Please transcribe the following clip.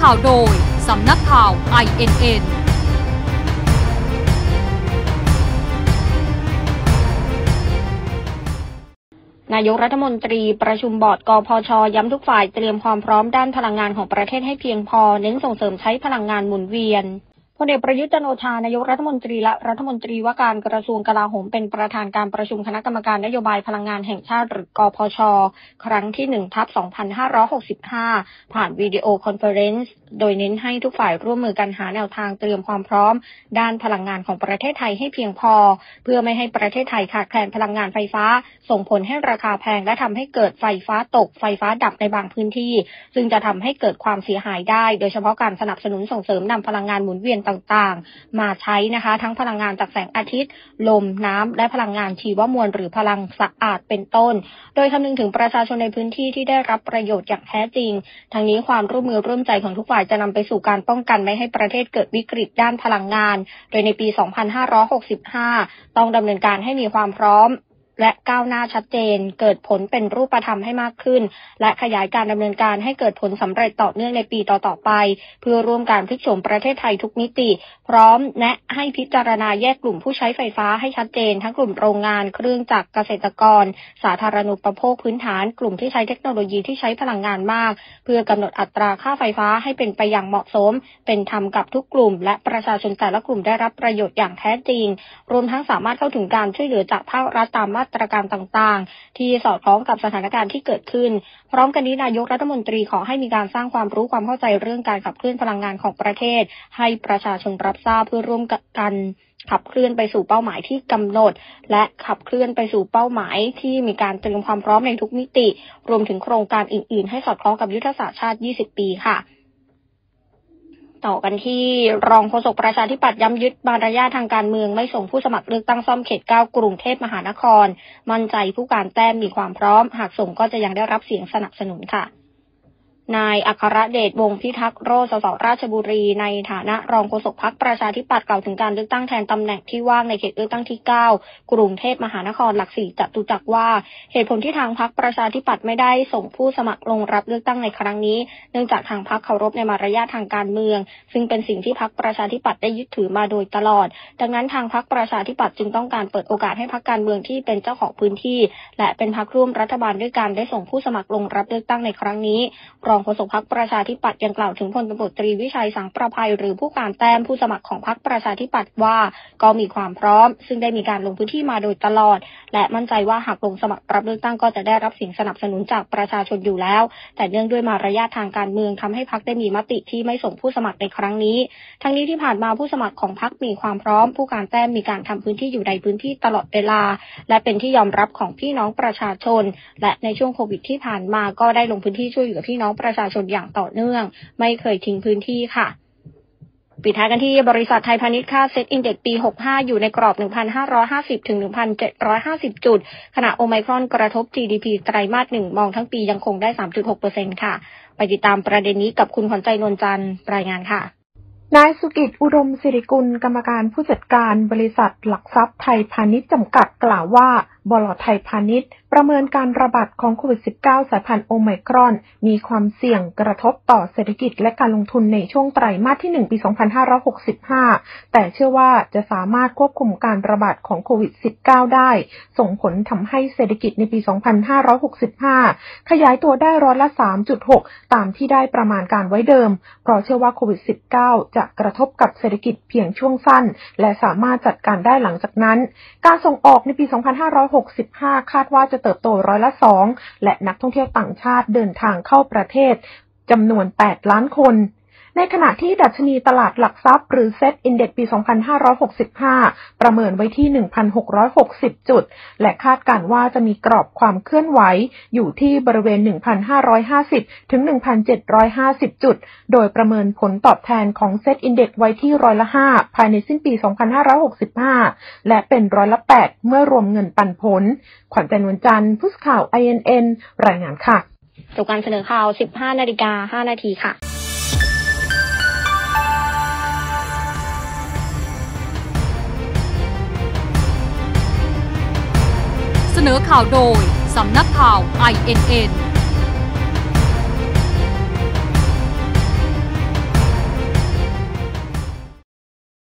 ข่าวโดยสำนักข่าว INNนายกรัฐมนตรีประชุมบอร์ดกพช.ย้ำทุกฝ่ายเตรียมความพร้อมด้านพลังงานของประเทศให้เพียงพอเน้นส่งเสริมใช้พลังงานหมุนเวียนพลเอกประยุทธ์จันทร์โอชานายกรัฐมนตรีและรัฐมนตรีว่าการกระทรวงกลาโหมเป็นประธานการประชุมคณะกรรมการนโยบายพลังงานแห่งชาติหรือกพช.ครั้งที่ 1/2565 ผ่านวิดีโอคอนเฟอเรนซ์โดยเน้นให้ทุกฝ่ายร่วมมือกันหาแนวทางเตรียมความพร้อมด้านพลังงานของประเทศไทยให้เพียงพอเพื่อไม่ให้ประเทศไทยขาดแคลนพลังงานไฟฟ้าส่งผลให้ราคาแพงและทำให้เกิดไฟฟ้าตกไฟฟ้าดับในบางพื้นที่ซึ่งจะทำให้เกิดความเสียหายได้โดยเฉพาะการสนับสนุนส่งเสริมนำพลังงานหมุนเวียนต่างๆมาใช้นะคะทั้งพลังงานจากแสงอาทิตย์ลมน้ำและพลังงานชีวมวลหรือพลังสะอาดเป็นต้นโดยคำนึงถึงประชาชนในพื้นที่ที่ได้รับประโยชน์อย่างแท้จริงทั้งนี้ความร่วมมือร่วมใจของทุกฝ่ายจะนำไปสู่การป้องกันไม่ให้ประเทศเกิดวิกฤตด้านพลังงานโดยในปี 2565 ต้องดำเนินการให้มีความพร้อมและก้าวหน้าชัดเจนเกิดผลเป็นรูปธรรมให้มากขึ้นและขยายการดำเนินการให้เกิดผลสำเร็จต่อเนื่องในปีต่อๆไปเพื่อร่วมการพลิกโฉมประเทศไทยทุกมิติพร้อมแนะให้พิจารณาแยกกลุ่มผู้ใช้ไฟฟ้าให้ชัดเจนทั้งกลุ่มโรงงานเครื่องจักรเกษตรกรสาธารณูปโภคพื้นฐานกลุ่มที่ใช้เทคโนโลยีที่ใช้พลังงานมากเพื่อกำหนดอัตราค่าไฟฟ้าให้เป็นไปอย่างเหมาะสมเป็นธรรมกับทุกกลุ่มและประชาชนแต่ละกลุ่มได้รับประโยชน์อย่างแท้จริงรวมทั้งสามารถเข้าถึงการช่วยเหลือจากภาครัฐตามมาตรการต่างๆที่สอดคล้องกับสถานการณ์ที่เกิดขึ้นพร้อมกันนี้นายกรัฐมนตรีขอให้มีการสร้างความรู้ความเข้าใจเรื่องการขับเคลื่อนพลังงานของประเทศให้ประชาชนรับทราบเพื่อร่วมกันขับเคลื่อนไปสู่เป้าหมายที่กำหนดและขับเคลื่อนไปสู่เป้าหมายที่มีการเตรียมความพร้อมในทุกมิติรวมถึงโครงการอื่นๆให้สอดคล้องกับยุทธศาสตร์ชาติ 20 ปีค่ะต่อกันที่รองโฆษกประชาธิปัตย์ย้ำยึดมารยาททางการเมืองไม่ส่งผู้สมัครเลือกตั้งซ่อมเขต 9 กรุงเทพมหานครมั่นใจผู้การแต้มมีความพร้อมหากส่งก็จะยังได้รับเสียงสนับสนุนค่ะนายอัครเดชวงศ์พิทักษ์โรจน์ สส.ราชบุรีในฐานะรองโฆษกพรรคประชาธิปัตย์กล่าวถึงการเลือกตั้งแทนตำแหน่งที่ว่างในเขตเลือกตั้งที่ 9 กรุงเทพมหานครหลักสี่จตุจักรว่าเหตุผลที่ทางพรรคประชาธิปัตย์ไม่ได้ส่งผู้สมัครลงรับเลือกตั้งในครั้งนี้เนื่องจากทางพรรคเคารพในมารยาททางการเมืองซึ่งเป็นสิ่งที่พรรคประชาธิปัตย์ได้ยึดถือมาโดยตลอดดังนั้นทางพรรคประชาธิปัตย์จึงต้องการเปิดโอกาสให้พรรคการเมืองที่เป็นเจ้าของพื้นที่และเป็นพรรคร่วมรัฐบาลด้วยกันได้ส่งผู้สมัครลงรับเลือกตั้งในครั้งนี้รองโฆษกพรรคประชาธิปัตย์ยังกล่าวถึงพลตำรวจตรีวิชัยสังประภัยหรือผู้การแต้มผู้สมัครของพรรคประชาธิปัตย์ว่าก็มีความพร้อมซึ่งได้มีการลงพื้นที่มาโดยตลอดและมั่นใจว่าหากลงสมัครรับเลือกตั้งก็จะได้รับเสียงสนับสนุนจากประชาชนอยู่แล้วแต่เนื่องด้วยมารยาททางการเมืองทำให้พรรคได้มีมติที่ไม่ส่งผู้สมัครในครั้งนี้ทั้งนี้ที่ผ่านมาผู้สมัครของพรรคมีความพร้อมผู้การแต้มมีการทำพื้นที่อยู่ในพื้นที่ตลอดเวลาและเป็นที่ยอมรับของพี่น้องประชาชนและในช่วงโควิดที่ผ่านมาก็ได้ลงพื้นที่ช่วยเหลือพี่น้องประชาชนอย่างต่อเนื่องไม่เคยทิ้งพื้นที่ค่ะปิดท้ายกันที่บริษัทไทยพาณิชย์ค่าเซ็ตอินเด็กซ์ปี65อยู่ในกรอบ 1,550 ถึง 1,750 จุดขณะโอไมครอนกระทบ GDP ไตรมาส1มองทั้งปียังคงได้ 3.6% ค่ะไปติดตามประเด็นนี้กับคุณขวัญใจนวลจันทร์รายงานค่ะนายสุกิจอุดมสิริกุลกรรมการผู้จัดการบริษัทหลักทรัพย์ไทยพาณิชย์จำกัดกล่าวว่าบล.ไทยพาณิชย์ประเมินการระบาดของโควิด -19 สายพันธุ์โอไมครอนมีความเสี่ยงกระทบต่อเศรษฐกิจและการลงทุนในช่วงไตรมาสที่1ปี2565แต่เชื่อว่าจะสามารถควบคุมการระบาดของโควิด -19 ได้ส่งผลทำให้เศรษฐกิจในปี2565ขยายตัวได้ร้อยละ 3.6 ตามที่ได้ประมาณการไว้เดิมเพราะเชื่อว่าโควิด -19 จะกระทบกับเศรษฐกิจเพียงช่วงสั้นและสามารถจัดการได้หลังจากนั้นการส่งออกในปี2565คาดว่าจะเติบโตร้อยละ 2และนักท่องเที่ยวต่างชาติเดินทางเข้าประเทศจำนวน8 ล้านคนในขณะที่ดัชนีตลาดหลักทรัพย์หรือเซ็ตอินเด็กซ์ปี2565ประเมินไว้ที่ 1,660 จุดและคาดการณ์ว่าจะมีกรอบความเคลื่อนไหวอยู่ที่บริเวณ 1,550 ถึง 1,750 จุดโดยประเมินผลตอบแทนของเซ็ตอินเด็กซ์ไว้ที่ร้อยละ 5ภายในสิ้นปี2565และเป็นร้อยละ 8เมื่อรวมเงินปันผลขวัญใจนวลจันทร์ผู้สื่อข่าว INN รายงานค่ะจบการเสนอข่าว 15:05 นาทีค่ะเสนอข่าวโดยสำนักข่าว INN